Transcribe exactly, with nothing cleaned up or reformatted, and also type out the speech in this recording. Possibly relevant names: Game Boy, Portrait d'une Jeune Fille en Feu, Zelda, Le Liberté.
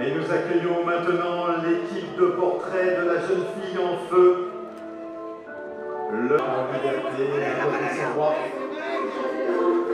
Et nous accueillons maintenant l'équipe de portrait de la jeune fille en feu. Le Liberté, le professeur Roy.